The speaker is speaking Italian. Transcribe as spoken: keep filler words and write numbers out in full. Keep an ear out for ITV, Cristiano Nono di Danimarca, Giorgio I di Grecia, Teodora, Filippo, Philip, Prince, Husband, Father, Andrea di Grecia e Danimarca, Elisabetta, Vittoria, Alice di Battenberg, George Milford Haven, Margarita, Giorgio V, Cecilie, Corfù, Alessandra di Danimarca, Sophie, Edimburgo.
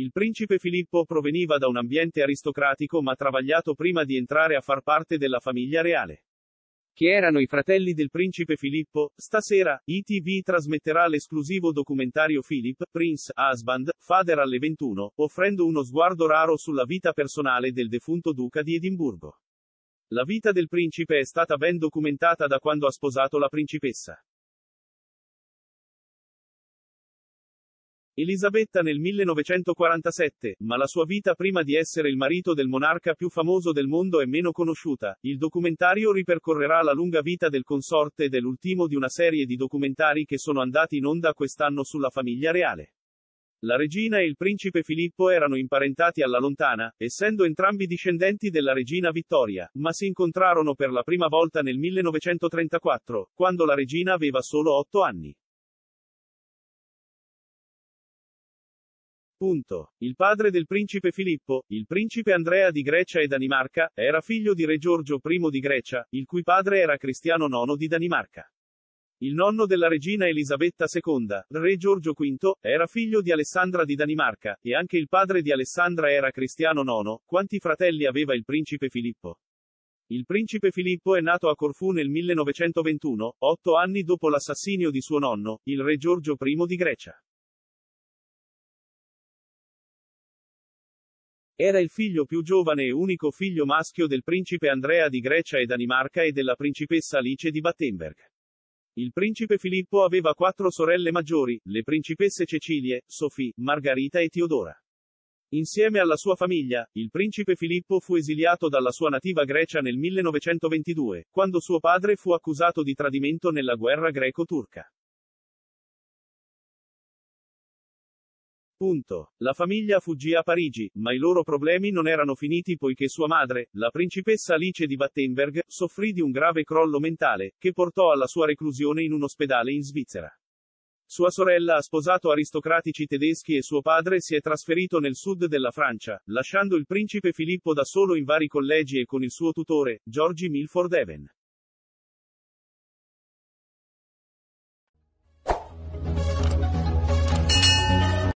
Il principe Filippo proveniva da un ambiente aristocratico ma travagliato prima di entrare a far parte della famiglia reale. Chi erano i fratelli del principe Filippo? Stasera, I T V trasmetterà l'esclusivo documentario Philip, Prince, Husband, Father alle ventuno, offrendo uno sguardo raro sulla vita personale del defunto duca di Edimburgo. La vita del principe è stata ben documentata da quando ha sposato la principessa Elisabetta nel millenovecentoquarantasette, ma la sua vita prima di essere il marito del monarca più famoso del mondo è meno conosciuta. Il documentario ripercorrerà la lunga vita del consorte ed è l'ultimo di una serie di documentari che sono andati in onda quest'anno sulla famiglia reale. La regina e il principe Filippo erano imparentati alla lontana, essendo entrambi discendenti della regina Vittoria, ma si incontrarono per la prima volta nel millenovecentotrentaquattro, quando la regina aveva solo otto anni. Punto. Il padre del principe Filippo, il principe Andrea di Grecia e Danimarca, era figlio di re Giorgio primo di Grecia, il cui padre era Cristiano nono di Danimarca. Il nonno della regina Elisabetta seconda, re Giorgio quinto, era figlio di Alessandra di Danimarca, e anche il padre di Alessandra era Cristiano nono. Quanti fratelli aveva il principe Filippo? Il principe Filippo è nato a Corfù nel millenovecentoventuno, otto anni dopo l'assassinio di suo nonno, il re Giorgio primo di Grecia. Era il figlio più giovane e unico figlio maschio del principe Andrea di Grecia e Danimarca e della principessa Alice di Battenberg. Il principe Filippo aveva quattro sorelle maggiori, le principesse Cecilie, Sophie, Margarita e Teodora. Insieme alla sua famiglia, il principe Filippo fu esiliato dalla sua nativa Grecia nel millenovecentoventidue, quando suo padre fu accusato di tradimento nella guerra greco-turca. Punto. La famiglia fuggì a Parigi, ma i loro problemi non erano finiti poiché sua madre, la principessa Alice di Battenberg, soffrì di un grave crollo mentale, che portò alla sua reclusione in un ospedale in Svizzera. Sua sorella ha sposato aristocratici tedeschi e suo padre si è trasferito nel sud della Francia, lasciando il principe Filippo da solo in vari collegi e con il suo tutore, George Milford Haven.